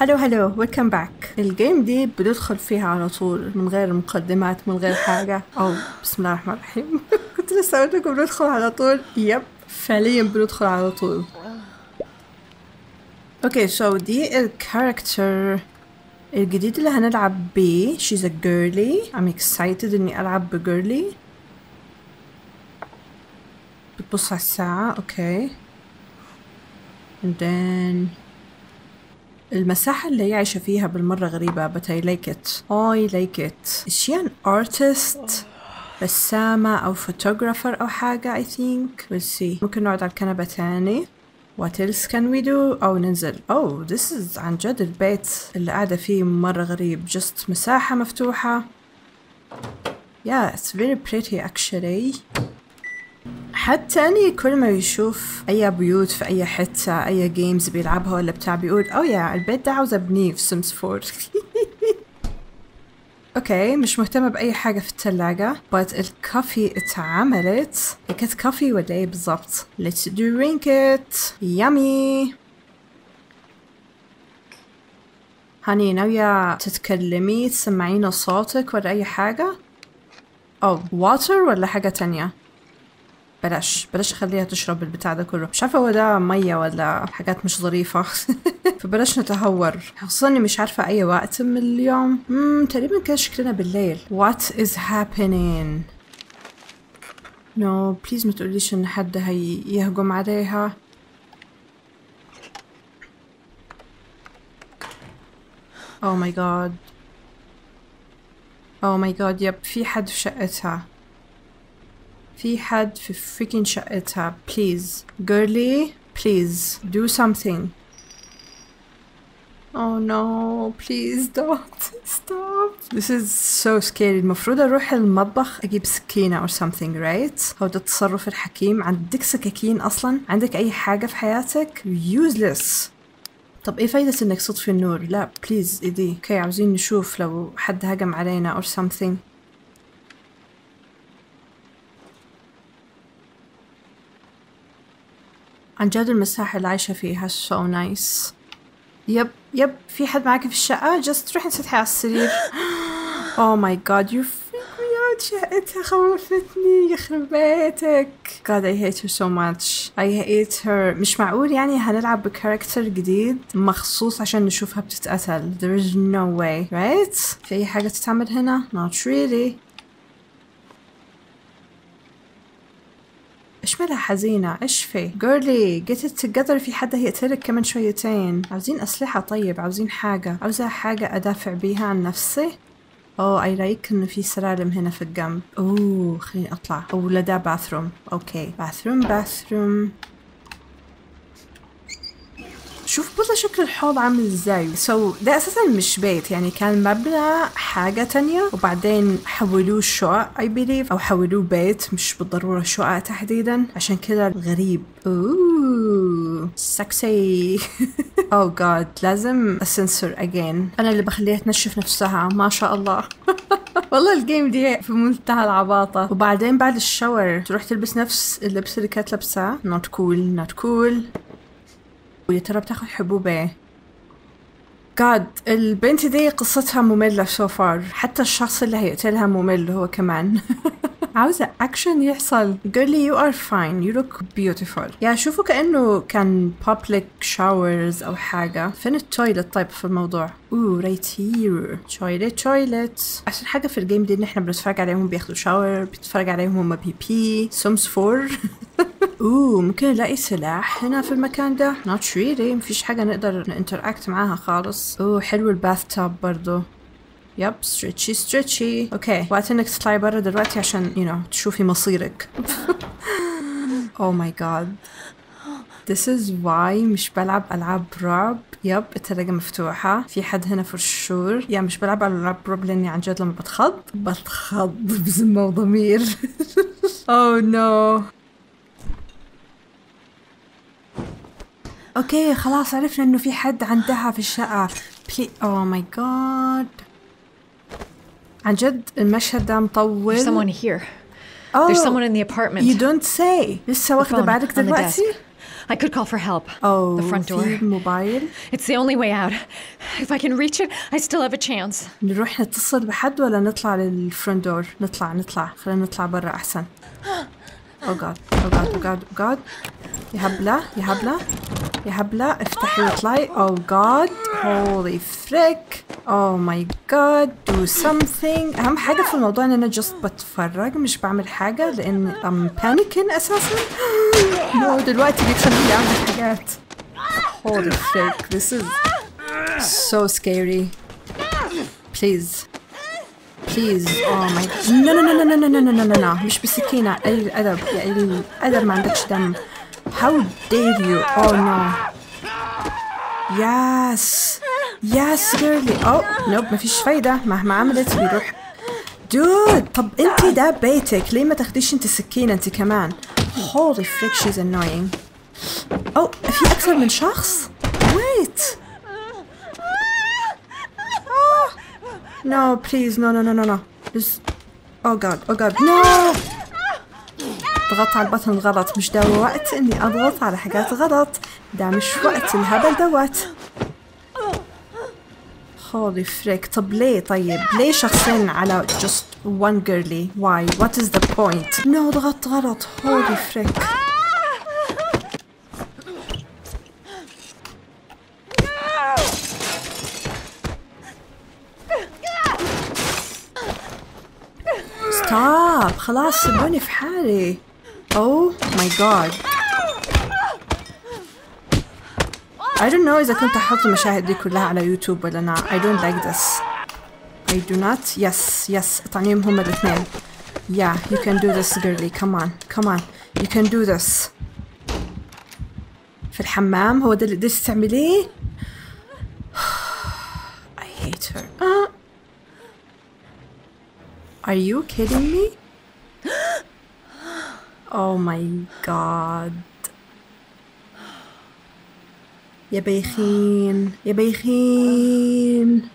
هلو ويلكم باك. الجيم دي بندخل فيها على طول من غير مقدمات من غير حاجه. او بسم الله الرحمن الرحيم. كنت لسه قلت لكم بندخل على طول. يب فعليا بندخل على طول. اوكي سو دي الكاركتر الجديد اللي هنلعب بيه. شيز ا جيرلي. ام اكسايتد اني العب بجيرلي. بتبص على الساعه. اوكي and then المساحة اللي هي عايشة فيها بالمرة غريبة but I like it I like it. Is she an artist؟ رسامة أو photographer أو حاجة I think. We'll see. ممكن نقعد على الكنبة تاني. What else can we do؟ أو ننزل. Oh this is عن جد البيت اللي قاعدة فيه مرة غريب. just مساحة مفتوحة. Yeah it's very pretty actually. حد تاني كل ما يشوف أي بيوت في أي حتة أي جيمز بيلعبها ولا بتاع بيقول أو يا البيت ده عاوز أبنيه في سيمز 4. أوكي مش مهتمة بأي حاجة في التلاجة but الكافي اتعملت. كانت كافي ولا إيه بالظبط؟ let's drink it yummy. هاني ناوية تتكلمي تسمعين صوتك ولا أي حاجة؟ أو واتر ولا حاجة تانية؟ بلاش خليها تشرب البتاع ده كله. مش عارفه هو ده ميه ولا حاجات مش ظريفه. فبلاش نتهور خصوصا اني مش عارفه اي وقت من اليوم. تقريبا كده شكلنا بالليل. What is happening؟ نو بليز ما تقوليش ان حد هيهجم عليها. او ماي جاد او ماي جاد. يب في حد في شقتها. في حد في فريكين شقتها. بليز جيرلي بليز دو سمثينج. اوه نو بليز دونت ستوب. ذس از سو سكيري. المفروض اروح المطبخ اجيب سكينه اور سمثينج رايت. هو ده التصرف الحكيم. عندك سكاكين اصلا؟ عندك اي حاجه في حياتك؟ يوزلس. طب ايه فايده انك تطفي النور؟ لا بليز ايدي. اوكي عاوزين نشوف لو حد هجم علينا اور سمثينج. عن جد المساحة اللي عايشة فيها so nice. يب في حد معاكي في الشقة؟ just روحي انسطحي على السرير. oh my god you freak me out. شقتها خوفتني يخرب بيتك. god I hate her so much I hate her. مش معقول يعني هنلعب بكاركتر جديد مخصوص عشان نشوفها بتتقتل. there is no way right. في أي حاجة تتعمل هنا؟ not really. إيش مالها حزينة؟ إيش في؟ جيرلي get it together. في حد هيقتلك كمان شويتين. عاوزين أسلحة. طيب عاوزين حاجة. عاوزة حاجة أدافع بيها عن نفسي. أوه I like إنه في سلالم هنا في الجنب. أوه خليني أطلع. أو لا ده باثروم. أوكي باثروم. شوف بصوا شكل الحوض عامل ازاي. سو ده اساسا مش بيت يعني. كان مبنى حاجه تانية وبعدين حولوه شقق اي بليف او حولوه بيت. مش بالضروره شقق تحديدا عشان كده غريب. اوه سكسي. او جاد لازم اسنسور اجين. انا اللي بخليها تنشف نفسها ما شاء الله. والله الجيم دي في منتهى العباطه. وبعدين بعد الشاور تروح تلبس نفس اللبس اللي كانت لابساه. نوت كول نوت كول. ويا ترى بتاخد حبوب ايه؟ جاد البنت دي قصتها مملة سو فار. حتى الشخص اللي هيقتلها ممل هو كمان. عاوزة اكشن يحصل. جيرلي يو ار فاين يو لوك بيوتيفول. يا شوفوا كأنه كان بابليك شاورز او حاجة. فين التويلت طيب في الموضوع؟ اوه رايت هير. تويلت. احسن حاجة في الجيم دي ان احنا بنتفرج عليهم بياخدوا شاور. بنتفرج عليهم هما بي سيمز 4. اوه ممكن نلاقي سلاح هنا في المكان ده؟ نوت ريلي. مفيش حاجة نقدر ننتراكت معاها خالص. اوه حلو الباث تاب برضه. يب ستريتشي. اوكي وقت انك تطلعي برا دلوقتي عشان تشوفي مصيرك. اوه ماي جاد ذس از واي مش بلعب العاب رعب. يب التلاجة مفتوحة. في حد هنا فور شور. يا مش بلعب العاب رعب لاني عن جد لما بتخض بذمة وضمير. اوه نو. اوكي خلاص عرفنا انه في حد عندها في الشقة. بلي اوه ماي جاد عن جد المشهد ده مطول. There's someone here. There's someone in the apartment. You don't say. لسه واخدة بعدك دلوقتي؟ I could call for help. Oh, the front door. الموبايل. It's the only way out. If I can reach it, I still have a chance. نروح نتصل بحد ولا نطلع للفرونت دور؟ نطلع. خلينا نطلع برا أحسن. Oh God, oh God, oh God, oh God. يا هبلة افتحي وطلعي. Oh God, holy frick. Oh my God, do something. أهم حاجة في الموضوع إن أنا just بتفرج، مش بعمل حاجة لأن I'm panicking أساسا. no دلوقتي بيخليني أعمل حاجات. Holy frick, this is so scary. Please. Oh my God. No. مش بالسكينة. قليل الأدب يا قليل الأدب، ما عندكش دم. How dare you? Oh no. Yes girly. Oh nope، مفيش فايدة مهما عملت بيروح. Dude طب انتي ده بيتك، ليه ما تاخديش انتي السكينة انتي كمان؟ Holy frick she's annoying. Oh في أكثر من شخص؟ Wait. No, please, no. Just... oh god, no! ضغطت على البطن غلط، مش ده وقت إني أضغط على حاجات غلط، ده مش وقت الهبل دوت. Holy frick، طب ليه طيب؟ ليه شخصين على just one girly? Why? What is the point? No ضغطت غلط، holy frick. طب خلاص سيبوني في حالي. Oh my god. I don't know إذا كنت أحط المشاهد دي كلها على يوتيوب ولا لا. I don't like this. I do not. Yes. اطعنيهم هما الاثنين. Yeah, you can do this girly. Come on. You can do this. في الحمام هو ده اللي قدرتي تعمليه؟ I hate her. Are you kidding me? Oh my god. يا بيخين.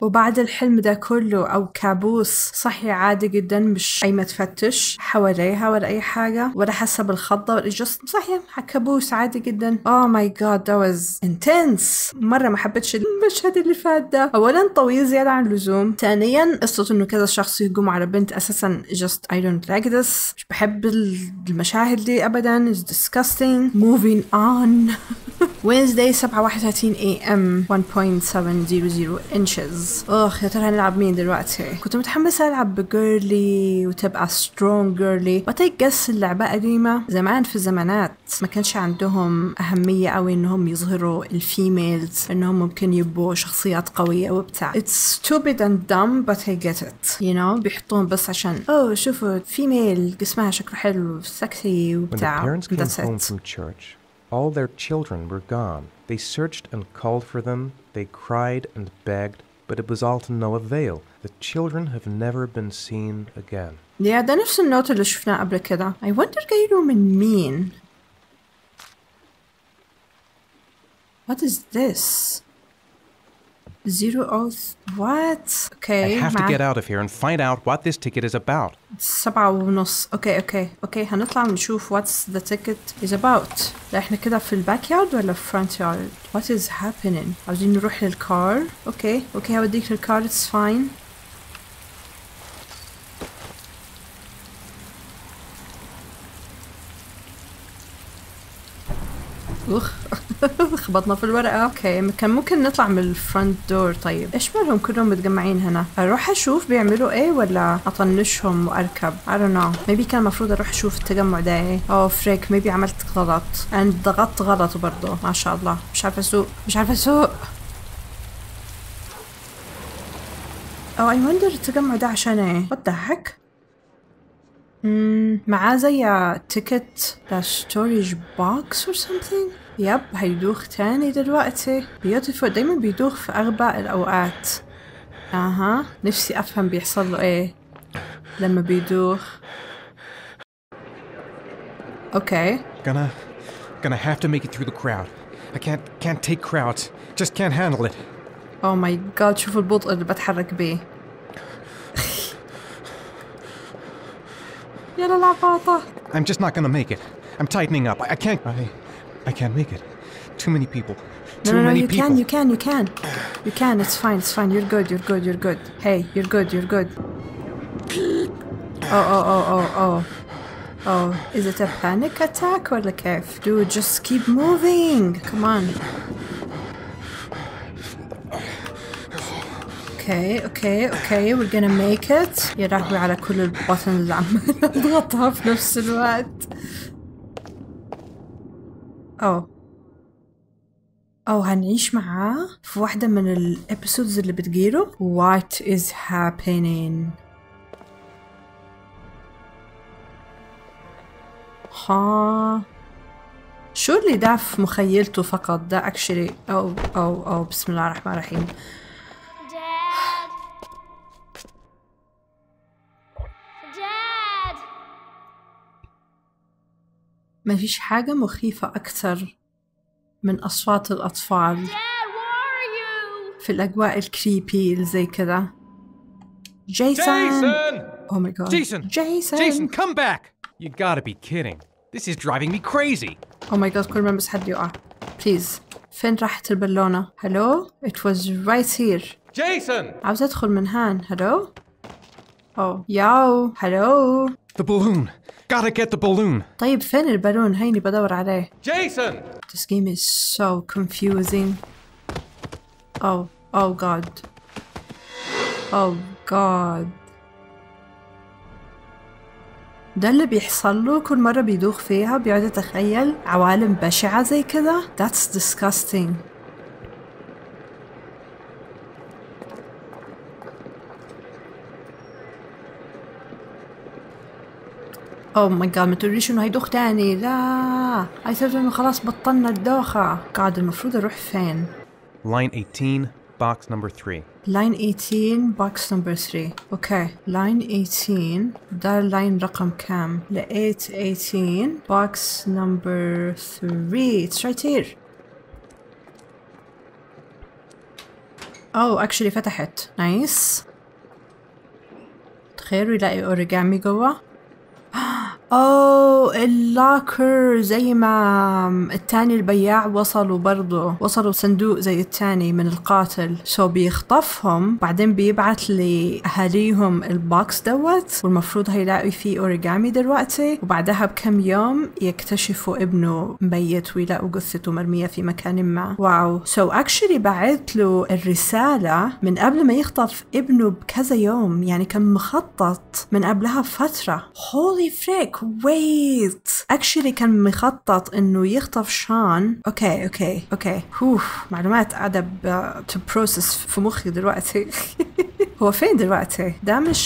وبعد الحلم ده كله أو كابوس صحي عادي جدا، مش أي ما تفتش حواليها ولا أي حاجة ولا حاسة بالخضة ولا جست صحي كابوس عادي جدا. Oh my god that was intense. مرة ما حبيتش المشهد اللي فات ده. أولا طويل زيادة عن اللزوم، ثانيا قصة إنه كذا شخص يهجم على بنت أساسا just I don't like this. مش بحب المشاهد دي أبدا. It's disgusting. Moving on. Wednesday 7:31 AM 1.700 inches. اخ يا ترى هنلعب مين دلوقتي؟ كنت متحمسه العب بجيرلي وتبقى سترونج جيرلي، بتجس اللعبه قديمه زمان في الزمانات، ما كانش عندهم اهميه قوي انهم يظهروا الفيميلز انهم ممكن يبقوا شخصيات قويه وبتاع. It's stupid and dumb but I get it you know. بيحطوهم بس عشان اوه شوفوا فيميل جسمها شكله حلو سكسي وبتاع. All their children were gone. They searched and called for them. They cried and begged. But it was all to no avail. The children have never been seen again. Yeah, ده نفس النوت اللي شفناه قبل كده. I wonder جايله من مين. What is this? 0 what? Okay. I have to get out of here and find out what this ticket is about. 7:30. Okay. هنطلع ونشوف what's the ticket is about. احنا كده في الباك يارد ولا في front yard? What is happening? عاوزين نروح للكار. Okay. هوديك للكار. It's fine. خبطنا في الورقة. اوكي كان ممكن نطلع من الفرونت دور. طيب ايش بالهم كلهم متجمعين هنا؟ اروح اشوف بيعملوا ايه ولا اطنشهم واركب؟ I don't know. maybe كان المفروض اروح اشوف التجمع ده ايه. اوه فريك maybe عملت غلط. انا ضغطت غلط برضه ما شاء الله. مش عارفة اسوق. اوه I wonder التجمع ده عشان ايه؟ what the heck. معاه زي تيكت ستوريج بوكس or something. يب هيدوخ تاني دلوقتي. بيوتيفول دايما بيدوخ في أغبى الأوقات. أها نفسي أفهم بيحصل له إيه لما بيدوخ. أوكي. Gonna have to make it through the crowd. I can't take crowds. Just can't handle it. Oh my god شوفوا البطء اللي بتحرك بيه. يلا لعباطة. I'm just not gonna make it. I'm tightening up. I can't make it. Too many people. Too many people. You can. It's fine. You're good. Hey, you're good. Oh, is it a panic attack or like a... Dude, just keep moving. Come on. Okay. We're gonna make it. يا رحبي على كل البطن اللي عمال اضغطها في نفس الوقت. هنعيش معاه في واحدة من الابيسودز اللي بتجيله. What is happening? شو اللي ده في مخيلته فقط ده actually. بسم الله الرحمن الرحيم. Dad. ما فيش حاجة مخيفة أكثر من أصوات الأطفال في الأجواء الكريبي اللي زي كده. جيسون. Oh my God. Jason, come back. You gotta be kidding. This is driving me crazy. Oh my God, كل ما بس حد يقع. Please. فين راحت البالونة؟ Hello? It was right here. Jason. عاوز أدخل من هان. Hello? Hello. The balloon. Gotta get the balloon. طيب فين البالون؟ هيني بدور عليه. Jason. This game is so confusing. Oh God. ده اللي بيحصل له كل مرة بيدوخ فيها بيقعد يتخيل عوالم بشعة زي كده. That's disgusting. Oh my God، ما تقوليش انه هيدوخ تاني. لا، هيصير انه خلاص بطلنا الدوخة. قاعد المفروض اروح فين؟ Line 18 box number 3. Okay. Line 18. ده line رقم كام؟ ل 818 box number 3. It's right here. Actually فتحت. Nice. تخيلوا يلاقي اوريجامي جوا. اللاكر زي ما التاني البياع وصلوا صندوق زي التاني من القاتل. بيخطفهم بعدين بيبعت لأهاليهم البوكس دوت، والمفروض هيلاقوا فيه اوريجامي دلوقتي، وبعدها بكم يوم يكتشفوا ابنه ميت ويلاقوا جثته مرمية في مكان ما. واو. actually بعت له الرسالة من قبل ما يخطف ابنه بكذا يوم، يعني كان مخطط من قبلها بفترة. holy frick. actually كان مخطط انه يخطف شان. اوكي. معلومات قاعدة بروسس في مخي دلوقتي. هو فين دلوقتي؟ ده مش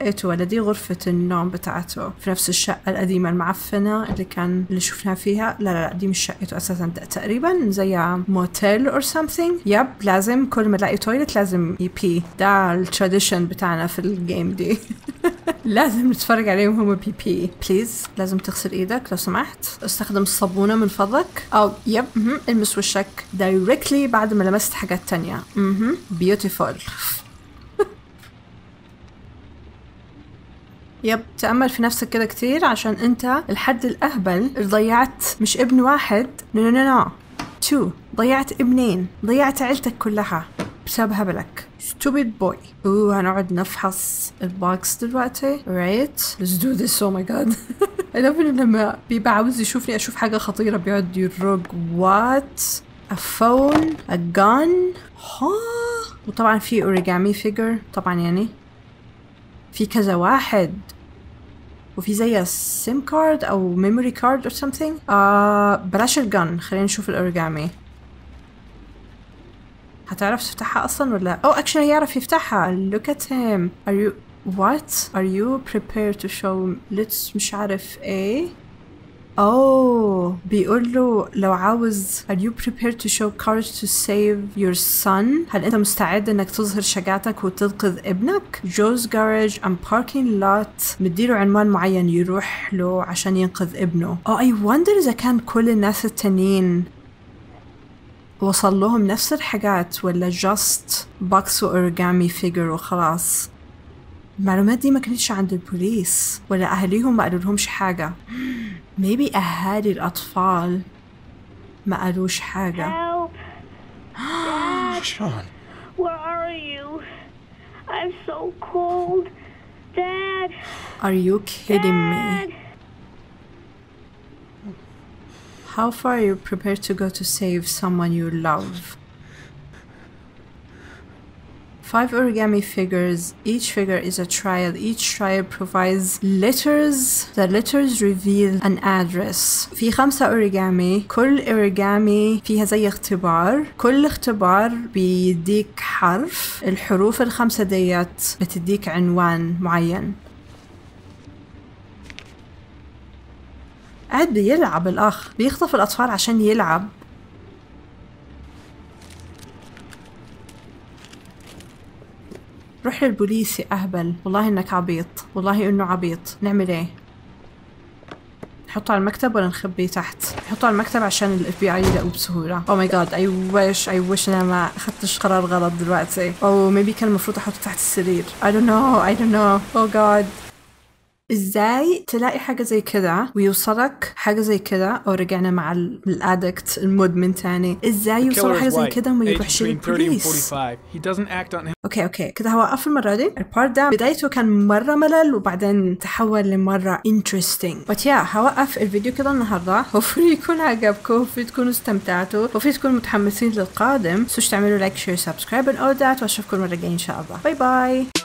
شقته ولا دي غرفة النوم بتاعته في نفس الشقة القديمة المعفنة اللي شفناها فيها؟ لا، دي مش شقته اساسا. ده تقريبا زي موتيل اور سمثينج. يب، لازم كل ما الاقي تويلت لازم يبي. ده التراديشن بتاعنا في الجيم دي. لازم نتفرج عليهم هما بي. بليز، لازم تغسل ايدك لو سمحت. استخدم الصابونة من فضلك. يب. المس وشك دايركتلي بعد ما لمست حاجات تانية. بيوتيفول. تأمل في نفسك كده كتير عشان انت الحد الاهبل اللي ضيعت مش ابن واحد، نو، تو، ضيعت ابنين، ضيعت عيلتك كلها بسبب هبلك. stupid boy. هنقعد نفحص البوكس دلوقتي. right let's do this. oh my god. I love it لما بيبقى عاوز يشوفني اشوف حاجة خطيرة بيقعد يروق. what a phone a gun. وطبعا في اوريجامي فيجر طبعا، يعني في كذا واحد، وفي زي سيم كارد او ميموري كارد or something. بلاش الجن، خلينا نشوف الاوريجامي. هتعرف تفتحها اصلا ولا؟ actually هيعرف يفتحها. look at him. are you prepared to show let's مش عارف ايه. بيقول له لو عاوز are you prepared to show courage to save your son. هل انت مستعد انك تظهر شجاعتك وتنقذ ابنك؟ Joe's garage and parking lot. مديله عنوان معين يروح له عشان ينقذ ابنه. I wonder اذا كان كل الناس التانيين وصل لهم نفس الحاجات ولا just box و origami figure وخلاص. المعلومات دي ما كانتش عند البوليس ولا أهاليهم، ما قالوا لهمش حاجة. maybe أهالي الأطفال ما قالوش حاجة. شلون؟ Where are you? I'm so cold. Dad. Are you kidding me? How far are you prepared to go to save someone you love? 5 origami figures. Each figure is a trial. Each trial provides letters. The letters reveal an address. في 5 origami. كل origami فيها زي اختبار. كل اختبار بيديك حرف. الحروف ال5 ديت بتديك عنوان معين. قاعد بيلعب الأخ، بيخطف الأطفال عشان يلعب. روح للبوليس يا أهبل، والله إنك عبيط، والله إنه عبيط. نعمل إيه؟ نحطه على المكتب ولا نخبيه تحت؟ نحطه على المكتب عشان الFBI يلاقوه بسهولة. أو ماي جاد، I wish أنا ما أخدتش قرار غلط دلوقتي. أو ميبي كان المفروض أحطه تحت السرير. I don't know. Oh God. ازاي تلاقي حاجة زي كده ويوصلك حاجة زي كده؟ او رجعنا مع الادكت المدمن تاني. ازاي يوصل حاجة زي كده وما يروحش للبوليس؟ اوكي كده هوقف المرة دي. البارت ده بدايته كان مرة ملل وبعدين تحول لمرة interesting. but yeah هوقف الفيديو كده النهاردة. هوفري يكون عجبكم، هوفري تكونوا استمتعتوا، هوفري تكونوا متحمسين للقادم. متنسوش تعملوا لايك شير سبسكرايب and all that، واشوفكم المرة الجاية ان شاء الله. باي باي.